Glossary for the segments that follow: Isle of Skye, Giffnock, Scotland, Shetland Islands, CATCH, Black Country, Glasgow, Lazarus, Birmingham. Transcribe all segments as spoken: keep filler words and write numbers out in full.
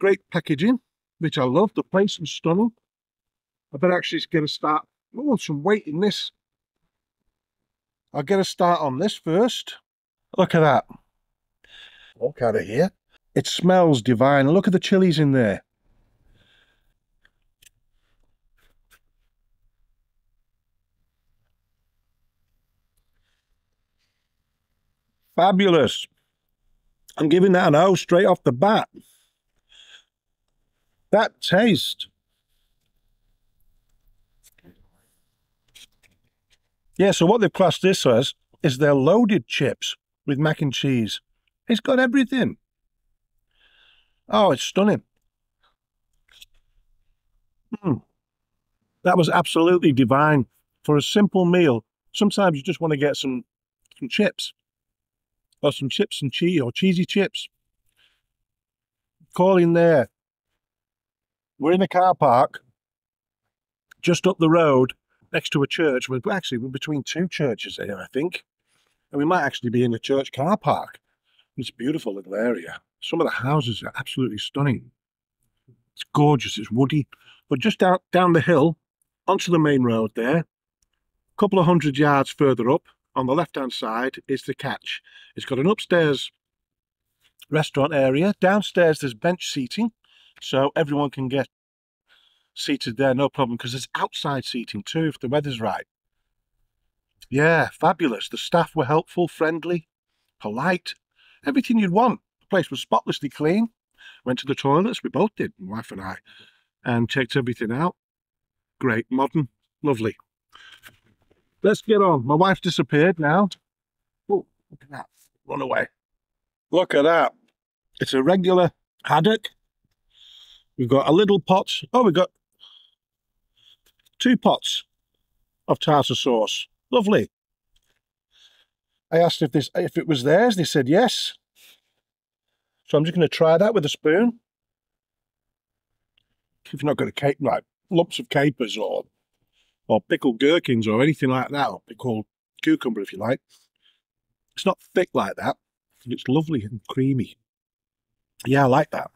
Great packaging, which I love. The place was stunning. I better actually get a start. Oh, some weight in this. I'll get a start on this first. Look at that. Look at it here. It smells divine. Look at the chilies in there. Fabulous. I'm giving that an O straight off the bat. That taste. Yeah, so what they've classed this as is they're loaded chips with mac and cheese. It's got everything. Oh, it's stunning. Mm. That was absolutely divine. For a simple meal, sometimes you just want to get some, some chips. Or some chips and cheese, or cheesy chips. Call in there. We're in a car park, just up the road, next to a church. We're actually we're between two churches here, I think. And we might actually be in the church car park. It's a beautiful little area. Some of the houses are absolutely stunning. It's gorgeous, it's woody. But just out, down the hill, onto the main road there, a couple of hundred yards further up, on the left-hand side is the Catch. It's got an upstairs restaurant area. Downstairs there's bench seating, so everyone can get seated there, no problem, because there's outside seating too if the weather's right. Yeah, fabulous. The staff were helpful, friendly, polite, everything you'd want. The place was spotlessly clean. Went to the toilets, we both did, my wife and I, and checked everything out. Great, modern, lovely. Let's get on. My wife disappeared now. Oh, look at that. Run away. Look at that. It's a regular haddock. We've got a little pot. Oh, we've got two pots of tartar sauce. Lovely. I asked if this, if it was theirs. They said yes. So I'm just going to try that with a spoon. If you're not going to cape, like lumps of capers or or pickled gherkins or anything like that, or pickled cucumber if you like. It's not thick like that, and it's lovely and creamy. Yeah, I like that.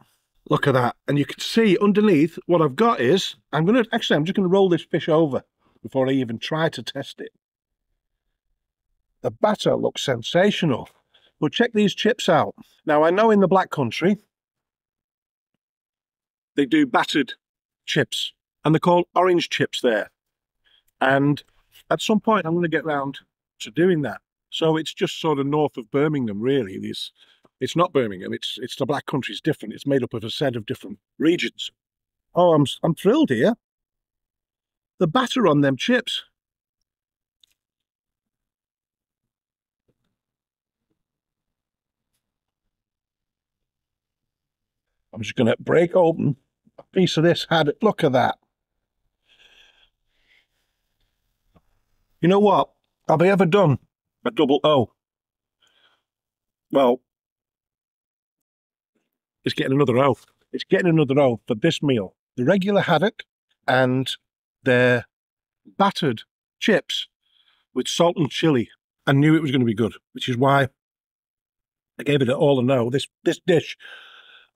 Look at that. And you can see underneath what I've got is, I'm going to, actually I'm just going to roll this fish over before I even try to test it. The batter looks sensational. Well, check these chips out. Now, I know in the Black Country, they do battered chips, and they're called orange chips there. And at some point, I'm going to get round to doing that. So it's just sort of north of Birmingham, really. It's, it's not Birmingham. It's, it's the Black Country. It's different. It's made up of a set of different regions. Oh, I'm, I'm thrilled here. The batter on them chips. I'm just going to break open a piece of this haddock. Look at that. You know what? Have I ever done a double O? Well, it's getting another O. It's getting another O for this meal. The regular haddock and their battered chips with salt and chili. I knew it was going to be good, which is why I gave it all an O. This, this dish,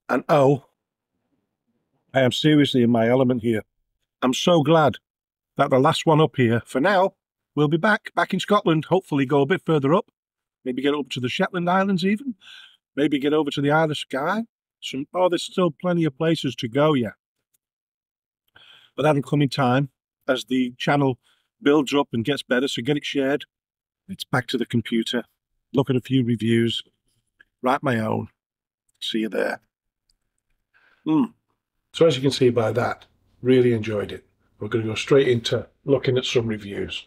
an O. I am seriously in my element here. I'm so glad that the last one up here, for now, we'll be back, back in Scotland, hopefully go a bit further up, maybe get over to the Shetland Islands even, maybe get over to the Isle of Skye. Some, oh, there's still plenty of places to go, yeah. But that'll come in time as the channel builds up and gets better, so get it shared. It's back to the computer, look at a few reviews, write my own, see you there. Mm. So as you can see by that, really enjoyed it. We're going to go straight into looking at some reviews.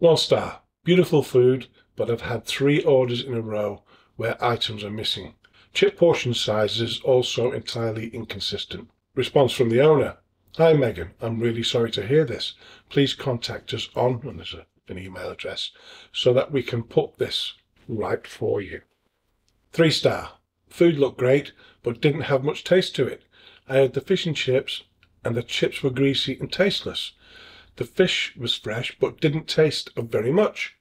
One star, beautiful food, but I've had three orders in a row where items are missing. Chip portion sizes also entirely inconsistent. Response from the owner. Hi Megan, I'm really sorry to hear this. Please contact us on, and there's a, an email address, so that we can put this right for you. Three star, food looked great, but didn't have much taste to it. I had the fish and chips, and the chips were greasy and tasteless. The fish was fresh, but didn't taste of very much.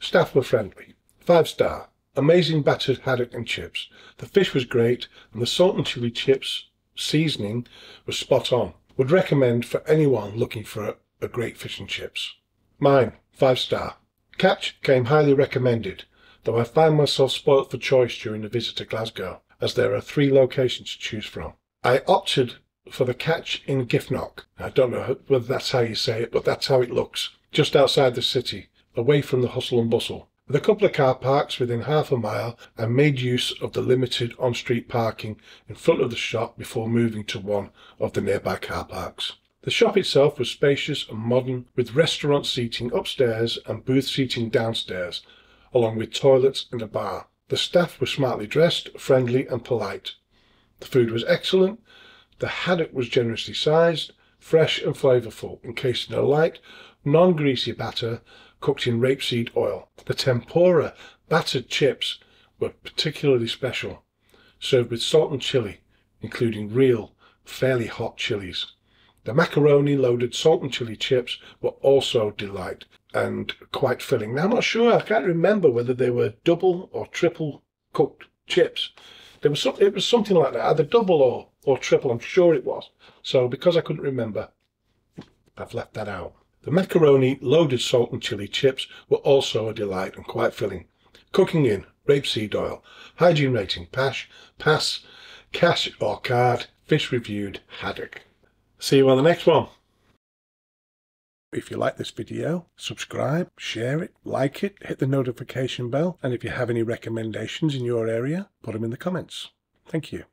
Staff were friendly. Five star. Amazing battered haddock and chips. The fish was great and the salt and chili chips seasoning was spot on. Would recommend for anyone looking for a, a great fish and chips. Mine, five star. Catch came highly recommended, though I found myself spoilt for choice during the visit to Glasgow, as there are three locations to choose from. I opted for the Catch in Giffnock. I don't know whether that's how you say it, but that's how it looks. Just outside the city, away from the hustle and bustle, with a couple of car parks within half a mile, and made use of the limited on-street parking in front of the shop before moving to one of the nearby car parks. The shop itself was spacious and modern, with restaurant seating upstairs and booth seating downstairs, along with toilets and a bar. The staff were smartly dressed, friendly and polite. The food was excellent. The haddock was generously sized, fresh and flavourful, encased in a light, non-greasy batter cooked in rapeseed oil. The tempura battered chips were particularly special, served with salt and chilli, including real, fairly hot chilies. The macaroni-loaded salt and chilli chips were also a delight and quite filling. Now, I'm not sure, I can't remember whether they were double or triple cooked chips. There was some, it was something like that, either double or, or triple, I'm sure it was. So because I couldn't remember, I've left that out. The macaroni-loaded salt and chilli chips were also a delight and quite filling. Cooking in rapeseed oil, hygiene rating pass, pass, cash or card, fish reviewed, haddock. See you on the next one. If you like this video, subscribe, share it, like it, hit the notification bell, and if you have any recommendations in your area, put them in the comments. Thank you.